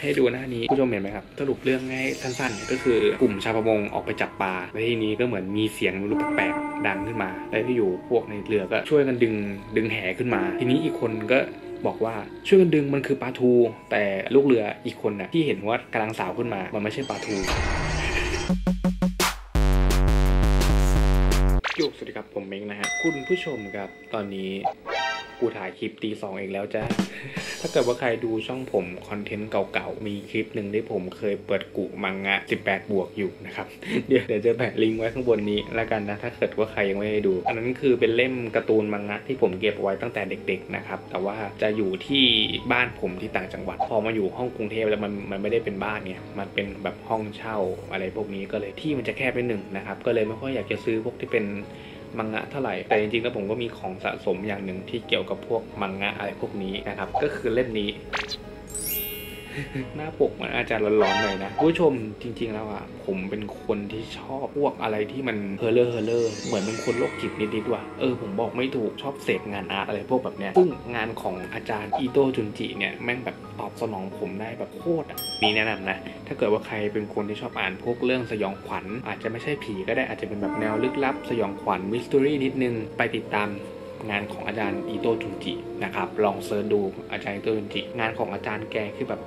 ให้ดูหน้านี้ผู้ชมเห็นไหมครับสรุปเรื่องง่ายสั้นๆก็คือกลุ่มชาวประมงออกไปจับปลาในที่นี้ก็เหมือนมีเสียงรูปแปลกๆดังขึ้นมาและที่อยู่พวกในเรือก็ช่วยกันดึงแหขึ้นมาทีนี้อีกคนก็บอกว่าช่วยกันดึงมันคือปลาทูแต่ลูกเรืออีกคนน่ะที่เห็นว่ากำลังสาวขึ้นมามันไม่ใช่ปลาทูสวัสดีครับผมเม้งนะฮะคุณผู้ชมครับตอนนี้กูถ่ายคลิปตีสองเองแล้วจ้ะ ถ้าเกิดว่าใครดูช่องผมคอนเทนต์เก่าๆมีคลิปหนึ่งที่ผมเคยเปิดกุมังงะ18+ อยู่นะครับ เดี๋ยวจะแปะลิงก์ไว้ข้างบนนี้แล้วกันนะถ้าเกิดว่าใครยังไม่ได้ดูอันนั้นคือเป็นเล่มการ์ตูนมังงะที่ผมเก็บไว้ตั้งแต่เด็กๆนะครับแต่ว่าจะอยู่ที่บ้านผมที่ต่างจังหวัดพอมาอยู่ห้องกรุงเทพแล้วมันไม่ได้เป็นบ้านเนี่ยมันเป็นแบบห้องเช่าอะไรพวกนี้ก็เลยที่มันจะแคบไปหนึ่งนะครับก็เลยไม่ค่อยอยากจะซื้อพวกที่เป็นมังงะเท่าไหร่แต่จริงๆแล้วผมก็มีของสะสมอย่างหนึ่งที่เกี่ยวกับพวกมังงะอะไรพวกนี้นะครับก็คือเล่มนี้ หน้าปกมันอาจจะร้อนๆหน่อยนะผู้ชมจริงๆแล้วอ่ะผมเป็นคนที่ชอบพวกอะไรที่มันเฮอร์เลอร์เหมือนเป็นคนโรคจิตนิดๆว่ะผมบอกไม่ถูกชอบเสพงานอาร์ตอะไรพวกแบบเนี้ยซึ่งงานของอาจารย์อิโตะจุนจิเนี่ยแม่งแบบตอบสนองผมได้แบบโคตรมีแนะนำนะถ้าเกิดว่าใครเป็นคนที่ชอบอ่านพวกเรื่องสยองขวัญอาจจะไม่ใช่ผีก็ได้อาจจะเป็นแบบแนวลึกลับสยองขวัญมิสติรี่นิดนึงไปติดตามงานของอาจารย์อิโตะจุนจินะครับลองเซิร์ชดูอาจารย์อิโตะจุนจิงานของอาจารย์แกคือแบบ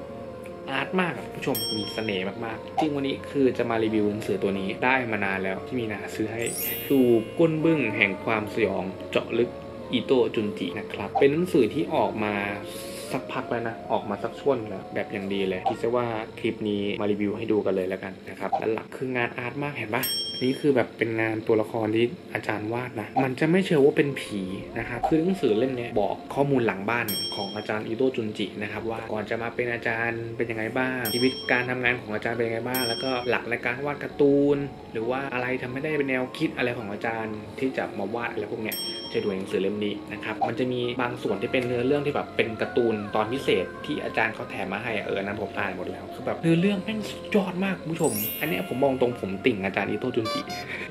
อาร์ตมากผู้ชมมีเสน่ห์มากๆจริงวันนี้คือจะมารีวิวหนังสือตัวนี้ได้มานานแล้วที่มีนาซื้อให้สู่ก้นบึ้งแห่งความสยองเจาะลึกอิโตะจุนจินะครับเป็นหนังสือที่ออกมาสักพักแล้วนะออกมาสักช่วงแล้วแบบอย่างดีเลยคิดซะว่าคลิปนี้มารีวิวให้ดูกันเลยแล้วกันนะครับและหลักคืองานอาร์ตมากเห็นปะนี่คือแบบเป็นงานตัวละครที่อาจารย์วาดนะมันจะไม่เชื่อว่าเป็นผีนะครับคือหนังสือเล่มนี้บอกข้อมูลหลังบ้านของอาจารย์อิโตะจุนจินะครับว่าก่อนจะมาเป็นอาจารย์เป็นยังไงบ้างชีวิตการทำงานของอาจารย์เป็นยังไงบ้างแล้วก็หลักในการวาดการ์ตูนหรือว่าอะไรทำให้ได้เป็นแนวคิดอะไรของอาจารย์ที่จะมาวาดอะไรพวกเนี้ยจะดูหนังสือเล่มนี้นะครับมันจะมีบางส่วนที่เป็นเนื้อเรื่องที่แบบเป็นการ์ตูนตอนพิเศษที่อาจารย์เขาแถมมาให้นั้นผมอ่านหมดแล้วคือแบบเนื้อเรื่องแม่งยอดมากผู้ชมอันนี้ผมมองตรงผมติ่งอาจารย์อิโตะจุนจิ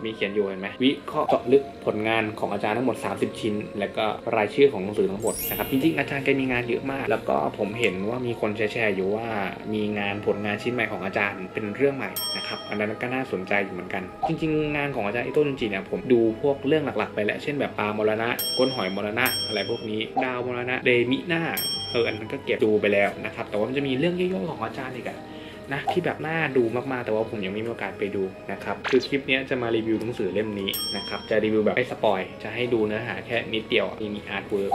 มีเขียนอยู่เห็นไหมวิเคราะห์เจาะลึกผลงานของอาจารย์ทั้งหมด30ชิ้นแล้วก็รายชื่อของหนังสือทั้งหมดนะครับจริงๆอาจารย์แกมีงานเยอะมากแล้วก็ผมเห็นว่ามีคนแชร์อยู่ว่ามีงานผลงานชิ้นใหม่ของอาจารย์เป็นเรื่องใหม่นะครับอันนั้นก็น่าสนใจอยู่เหมือนกันจริงๆงานของอาจารย์อิโตะจุนจิเนี่ยผมดูพวกเรื่องหลักๆไปแล้วเช่นแบบปลามรณะก้นหอยมรณะอะไรพวกนี้ดาวมรณะเดมิน่าอันนั้นก็เก็บดูไปแล้วนะครับแต่ว่ามันจะมีเรื่องย่อยๆของอาจารย์อีกอะนะที่แบบน่าดูมากๆแต่ว่าผมยังไม่มีโอกาสไปดูนะครับคือคลิปนี้จะมารีวิวหนังสือเล่มนี้นะครับจะรีวิวแบบไม่สปอยจะให้ดูเนื้อหาแค่นิดเดียวมีอาร์ตเวิร์ก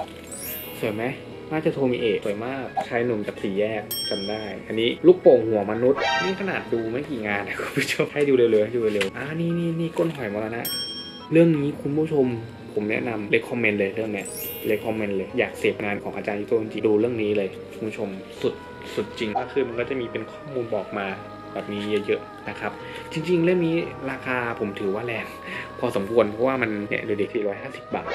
สวยไหมน่าจะโทมิเอะสวยมากชายหนุ่มจากสี่แยกจำได้อันนี้ลูกโป่งหัวมนุษย์นี่ขนาดดูไม่กี่งานนะคุณผู้ชมให้ดูเร็วๆนี่ก้นหอยมรณะเรื่องนี้คุณผู้ชมผมแนะนำเลคคอมเมนต์เลยเรื่องเนี้ยเลคคอมเมนต์เลยอยากเสพงานของอาจารย์อิโตะจุนจิดูเรื่องนี้เลยคุณผู้ชมสุดจริงก็คือมันก็จะมีเป็นข้อมูลบอกมาแบบนี้เยอะๆนะครับจริงๆเรื่องนี้ราคาผมถือว่าแรงพอสมควรเพราะว่ามันเนี่ยเด็กๆ450 บาท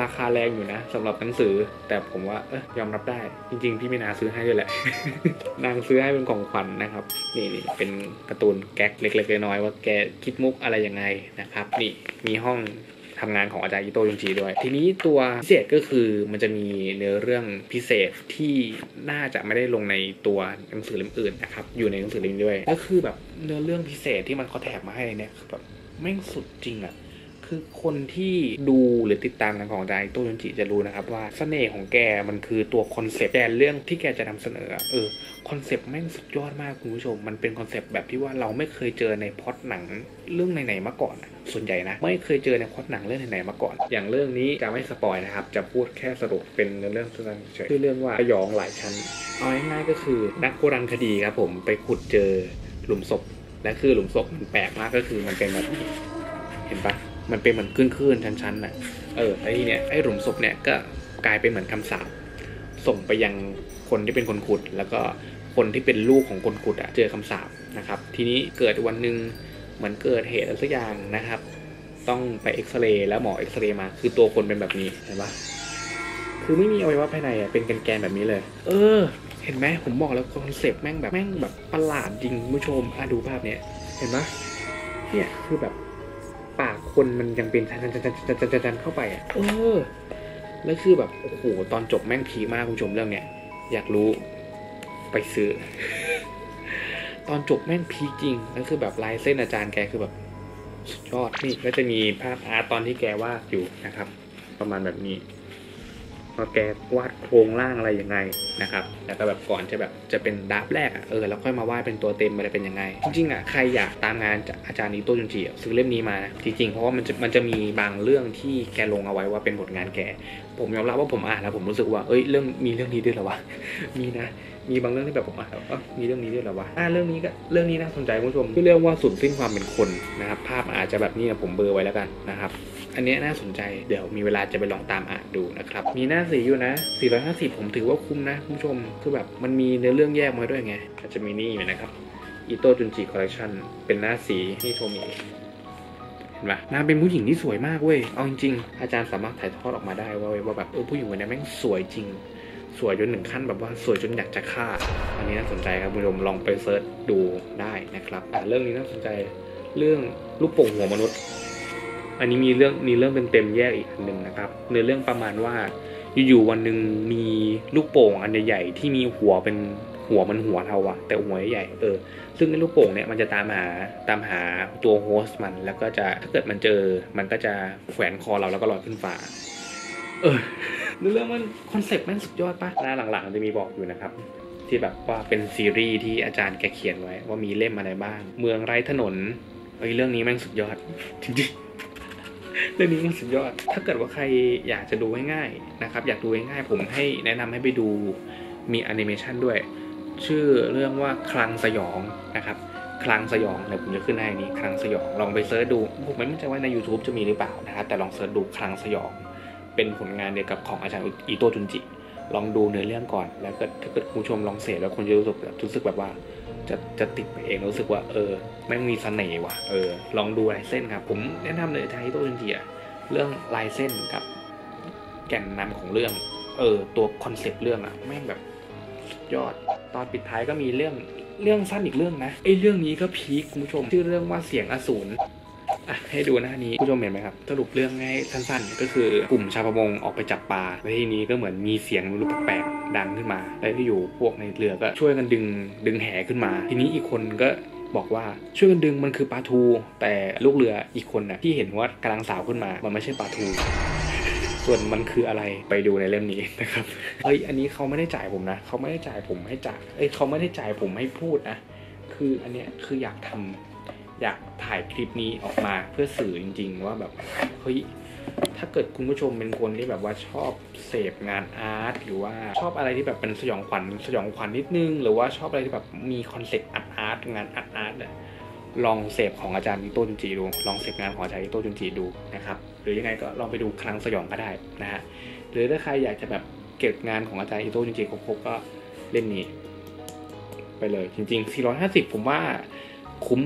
ราคาแรงอยู่นะสำหรับหนังสือแต่ผมว่า ยอมรับได้จริงๆพี่ไม่นาซื้อให้ด้วยแหละ นางซื้อให้เป็นของขวัญ นะครับนี่เป็นการ์ตูนแก๊กเล็กๆน้อยๆว่าแกคิดมุกอะไรยังไงนะครับนี่มีห้องทำงานของอาจารย์อิโตะจุนจิด้วยทีนี้ตัวพิเศษก็คือมันจะมีเนื้อเรื่องพิเศษที่น่าจะไม่ได้ลงในตัวหนังสือเล่มอื่นนะครับอยู่ในหนังสือเล่มด้วยก็คือแบบเนื้อเรื่องพิเศษที่มันเขาแถมมาให้เนี่ยคือแบบแม่งสุดจริงอะคือคนที่ดูหรือติดตามงานของอาจารย์อิโตะจุนจิจะรู้นะครับว่าเสน่ห์ของแกมันคือตัวคอนเซปต์แกเรื่องที่แกจะนำเสนอคอนเซปต์แม่งสุดยอดมากคุณผู้ชมมันเป็นคอนเซปต์แบบที่ว่าเราไม่เคยเจอในพล็อตหนังเรื่องไหนๆมาก่อนส่วนใหญ่นะไม่เคยเจอในพล็อตหนังเรื่องไหนๆมาก่อนอย่างเรื่องนี้จะไม่สปอยนะครับจะพูดแค่สรุปเป็นเรื่องสั้นๆเฉยๆชื่อเรื่องว่าสยองหลายชั้นเอาง่ายๆก็คือนักโบราณคดีครับผมไปขุดเจอหลุมศพและคือหลุมศพมันแปลกมากก็คือมันเป็นแบบนี้เห็นปะมันเป็นเหมือนขึ้นชั้นๆน่ะไอ้เนี่ยไอ้หลุมศพเนี่ยก็กลายเป็นเหมือนคำสาปส่งไปยังคนที่เป็นคนขุดแล้วก็คนที่เป็นลูกของคนขุดอ่ะเจอคำสาปนะครับทีนี้เกิดวันหนึ่งเหมือนเกิดเหตุอะไรสักอย่างนะครับต้องไปเอ็กซเรย์แล้วหมอเอ็กซเรย์มาคือตัวคนเป็นแบบนี้เห็นปะคือไม่มีอวัยวะภายในอ่ะเป็นแกนแบบนี้เลยเห็นไหมผมบอกแล้วคอนเซปต์แม่งแบบประหลาดจริงผู้ชมดูภาพเนี้ยเห็นปะเนี่ยคือแบบปากคนมันยังเป็นชันเข้าไปแล้วคือแบบโอ้โหตอนจบแม่งผีมากคุณผู้ชมเรื่องเนี้ยอยากรู้ ไปซื้อ ตอนจบแม่งพีจริงนั่นคือแบบลายเส้นอาจารย์แกคือแบบสุดยอดนี่ก็จะมีภาพอาร์ตตอนที่แกวาดอยู่นะครับประมาณแบบนี้ว่าแกวาดโครงร่างอะไรยังไงนะครับแล้วก็แบบก่อนจะแบบจะเป็นดับแรกแล้วค่อยมาวาดเป็นตัวเต็มอะไรเป็นยังไงจริงๆใครอยากตามงานอาจารย์นิโต้จุนจิซื้อเล่มนี้มานะจริงๆเพราะว่ามันจะมีบางเรื่องที่แกลงเอาไว้ว่าเป็นผลงานแกผมยอมรับว่าผมอ่านแล้วผมรู้สึกว่าเอ้ยเรื่องมีเรื่องนี้ด้วยเหรอวะมีนะมีบางเรื่องที่แบบผมอ่านแล้วมีเรื่องนี้ด้วยเหรอวะเรื่องนี้ก็เรื่องนี้น่าสนใจคุณผู้ชมที่เรียกว่าสุดสิ้นความเป็นคนนะครับภาพอาจจะแบบนี้ผมเบลอไว้แล้วกันนะครับอันนี้น่าสนใจเดี๋ยวมีเวลาจะไปลองตามอ่านดูนะครับมีหน้าสีอยู่นะ450ผมถือว่าคุ้มนะคุณผู้ชมคือแบบมันมีเนื้อเรื่องแยกมาด้วยไงอาจจะมีนี่อยู่นะครับอิโต้จุนจิคอลเลคชันเป็นหน้าสีนี่โทมินางเป็นผู้หญิงที่สวยมากเว้ยเอาจริงๆอาจารย์สามารถถ่ายทอดออกมาได้ว่าแบบผู้หญิงคนนี้แม่งสวยจริงสวยจนถึงขั้นแบบว่าสวยจนอยากจะฆ่าอันนี้น่าสนใจครับคุณผู้ชมลองไปเซิร์ชดูได้นะครับเรื่องนี้น่าสนใจเรื่องลูกโป่งหัวมนุษย์อันนี้มีเรื่องเป็นเต็มแยกอีกอันหนึ่งนะครับเนื้อเรื่องประมาณว่าอยู่ๆวันหนึ่งมีลูกโป่งอันใหญ่ๆที่มีหัวเป็นหัวมันหัวเทาอะแต่หัวใหญ่ซึ่งในลูกโป่งเนี่ยมันจะตามหาตัวโฮสต์มันแล้วก็จะถ้าเกิดมันเจอมันก็จะแขวนคอเราแล้วก็ลอยขึ้นฟ้าเรื่องมันคอนเซ็ปต์มันสุดยอดปะหน้าหลังๆจะมีบอกอยู่นะครับที่แบบว่าเป็นซีรีส์ที่อาจารย์แกเขียนไว้ว่ามีเล่มอะไรบ้างเมืองไร้ถนนเรื่องนี้มันสุดยอดจริงๆเรื่องนี้มันสุดยอดถ้าเกิดว่าใครอยากจะดูง่ายๆนะครับอยากดูง่ายๆผมให้แนะนำให้ไปดูมีแอนิเมชันด้วยชื่อเรื่องว่าคลังสยองนะครับคลังสยองเดี๋ยวผมจะขึ้นให้นี้คลังสยองลองไปเสิร์ชดูผมไม่แน่ใจว่าใน YouTube จะมีหรือเปล่านะครับแต่ลองเสิร์ชดูคลังสยองเป็นผลงานเดียวกับของอาจารย์อิโต้จุนจิลองดูเนื้อเรื่องก่อนแล้วก็ถ้าเกิดคุณผู้ชมลองเสพแล้วคุณจะรู้สึกแบบว่าจะติดไปเองรู้สึกว่าไม่มีเสน่ห์ว่ะลองดูลายเส้นครับผมแนะนำเลยอาจารย์อิโต้จุนจิเรื่องลายเส้นครับแก่นนำของเรื่องตัวคอนเซปต์เรื่องแม่งแบบสุดยอดตอนปิดท้ายก็มีเรื่องสั้นอีกเรื่องนะไอเรื่องนี้ก็พีคคุณผู้ชมชื่อเรื่องว่าเสียงอสูรให้ดูหน้านี้ผู้ชมเห็นไหมครับสรุปเรื่องง่ายสั้นๆก็คือกลุ่มชาวประมงออกไปจับปลาแล้วทีนี้ก็เหมือนมีเสียงรูปแปลกๆดังขึ้นมาแล้วที่อยู่พวกในเรือก็ช่วยกันดึงแหขึ้นมาทีนี้อีกคนก็บอกว่าช่วยกันดึงมันคือปลาทูแต่ลูกเรืออีกคนน่ะที่เห็นว่ากำลังสาวขึ้นมามันไม่ใช่ปลาทูส่วนมันคืออะไรไปดูในเล่มนี้นะครับเฮ้ยอันนี้เขาไม่ได้จ่ายผมนะเขาไม่ได้จ่ายผมให้จ่ายเขาไม่ได้จ่ายผมให้พูดนะคืออันเนี้ยคืออยากถ่ายคลิปนี้ออกมาเพื่อสื่อจริงๆว่าแบบเฮ้ยถ้าเกิดคุณผู้ชมเป็นคนที่แบบว่าชอบเสพงานอาร์ตหรือว่าชอบอะไรที่แบบเป็นสยองขวัญนิดนึงหรือว่าชอบอะไรที่แบบมีคอนเซ็ปต์อาร์ตงานอาร์ตลองเสพของอาจารย์อิโต้จุนจิดูลองเสพงานของอาจารย์อิโต้จุนจิดูนะครับหรือยังไงก็ลองไปดูคลังสยองก็ได้นะฮะหรือถ้าใครอยากจะแบบเก็บงานของอาจารย์อิโต้จุนจิครบๆก็เล่มนี้ไปเลยจริงๆ450ผมว่าคุ้ม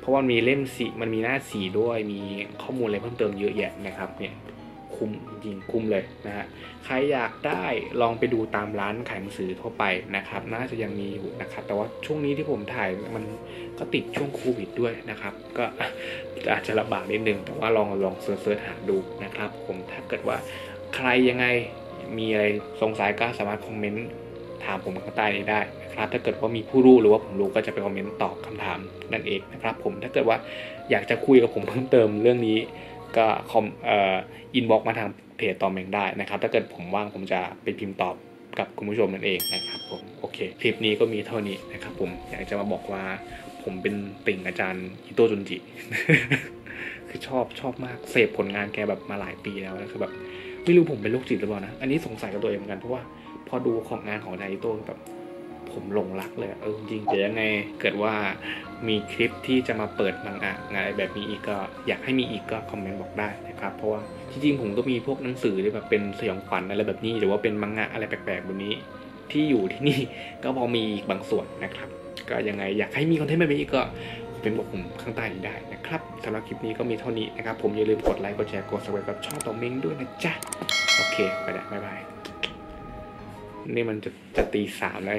เพราะว่ามีเล่มสีมันมีหน้าสีด้วยมีข้อมูลอะไรเพิ่มเติมเยอะแยะนะครับเนี่ยคุ้มจริงคุ้มเลยนะฮะใครอยากได้ลองไปดูตามร้านขายหนังสือทั่วไปนะครับน่าจะยังมีอยู่นะครับแต่ว่าช่วงนี้ที่ผมถ่ายมันก็ติดช่วงโควิดด้วยนะครับก็อาจจะลำบากนิดนึงแต่ว่าลองเสิร์ชหาดูนะครับผมถ้าเกิดว่าใครยังไงมีอะไรสงสัยก็สามารถคอมเมนต์ถามผมข้างใต้นี้ได้นะครับถ้าเกิดว่ามีผู้รู้หรือว่าผมรู้ก็จะไปคอมเมนต์ตอบคำถามนั่นเองนะครับผมถ้าเกิดว่าอยากจะคุยกับผมเพิ่มเติมเรื่องนี้ก็อินบ็อกซ์มาทางเพจToMengได้นะครับถ้าเกิดผมว่างผมจะไปพิมพ์ตอบกับคุณผู้ชมนั่นเองนะครับผมโอเคคลิปนี้ก็มีเท่านี้นะครับผมอยากจะมาบอกว่าผมเป็นติ่งอาจารย์อิโต้จุนจิคือชอบมากเสพผลงานแกแบบมาหลายปีแล้วนะคือแบบไม่รู้ผมเป็นโรคจิตหรือเปล่านะอันนี้สงสัยกับตัวเองเหมือนกันเพราะว่าพอดูของงานของอาจารย์อิโต้แบบผมหลงรักเลยจริงๆเดี๋ยวยังไงเกิดว่ามีคลิปที่จะมาเปิดมังงะงานแบบนี้อีกก็อยากให้มีอีกก็คอมเมนต์บอกได้นะครับเพราะว่าจริงๆผมก็มีพวกหนังสือที่แบบเป็นสยองขวัญอะไรแบบนี้หรือว่าเป็นมังงะอะไรแปลกๆแบบนี้ที่อยู่ที่นี่ก็พอมีอีกบางส่วนนะครับก็ยังไงอยากให้มีคอนเทนต์แบบนี้อีกก็เป็นบอกผมข้างใต้นี้ได้นะครับสำหรับคลิปนี้ก็มีเท่านี้นะครับผมอย่าลืมกดไลค์กดแชร์กด subscribe กับช่องToMengด้วยนะจ๊ะโอเคไปแล้วบ๊ายบายนี่มันจะตี 3แล้ว